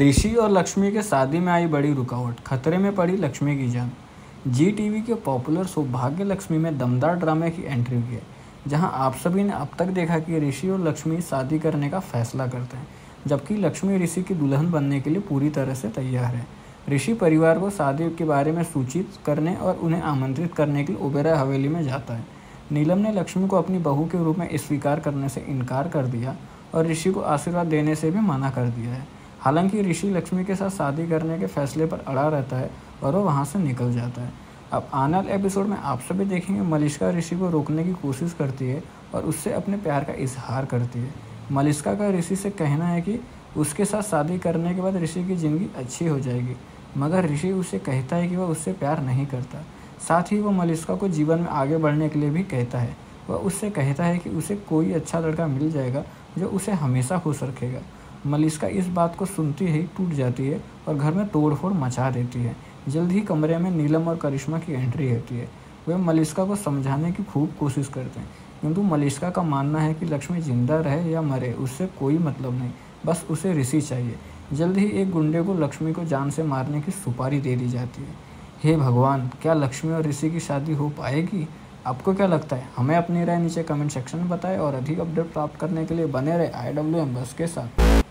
ऋषि और लक्ष्मी के शादी में आई बड़ी रुकावट, खतरे में पड़ी लक्ष्मी की जान। जीटीवी के पॉपुलर सौभाग्य लक्ष्मी में दमदार ड्रामे की एंट्री हुई है, जहां आप सभी ने अब तक देखा कि ऋषि और लक्ष्मी शादी करने का फैसला करते हैं, जबकि लक्ष्मी ऋषि की दुल्हन बनने के लिए पूरी तरह से तैयार है। ऋषि परिवार को शादी के बारे में सूचित करने और उन्हें आमंत्रित करने के लिए ओबेरॉय हवेली में जाता है। नीलम ने लक्ष्मी को अपनी बहू के रूप में स्वीकार करने से इनकार कर दिया और ऋषि को आशीर्वाद देने से भी मना कर दिया है। हालांकि ऋषि लक्ष्मी के साथ शादी करने के फैसले पर अड़ा रहता है और वो वहाँ से निकल जाता है। अब आने वाले एपिसोड में आप सभी देखेंगे मलिष्का ऋषि को रोकने की कोशिश करती है और उससे अपने प्यार का इजहार करती है। मलिष्का का ऋषि से कहना है कि उसके साथ शादी करने के बाद ऋषि की ज़िंदगी अच्छी हो जाएगी, मगर ऋषि उसे कहता है कि वह उससे प्यार नहीं करता। साथ ही वह मलिष्का को जीवन में आगे बढ़ने के लिए भी कहता है। वह उससे कहता है कि उसे कोई अच्छा लड़का मिल जाएगा जो उसे हमेशा खुश रखेगा। मलिष्का इस बात को सुनती ही टूट जाती है और घर में तोड़फोड़ मचा देती है। जल्द ही कमरे में नीलम और करिश्मा की एंट्री होती है। वे मलिष्का को समझाने की खूब कोशिश करते हैं, किंतु मलिष्का का मानना है कि लक्ष्मी जिंदा रहे या मरे उससे कोई मतलब नहीं, बस उसे ऋषि चाहिए। जल्द ही एक गुंडे को लक्ष्मी को जान से मारने की सुपारी दे दी जाती है। हे भगवान, क्या लक्ष्मी और ऋषि की शादी हो पाएगी? आपको क्या लगता है? हमें अपनी राय नीचे कमेंट सेक्शन में बताएं और अधिक अपडेट प्राप्त करने के लिए बने रहे IWMBuzz के साथ।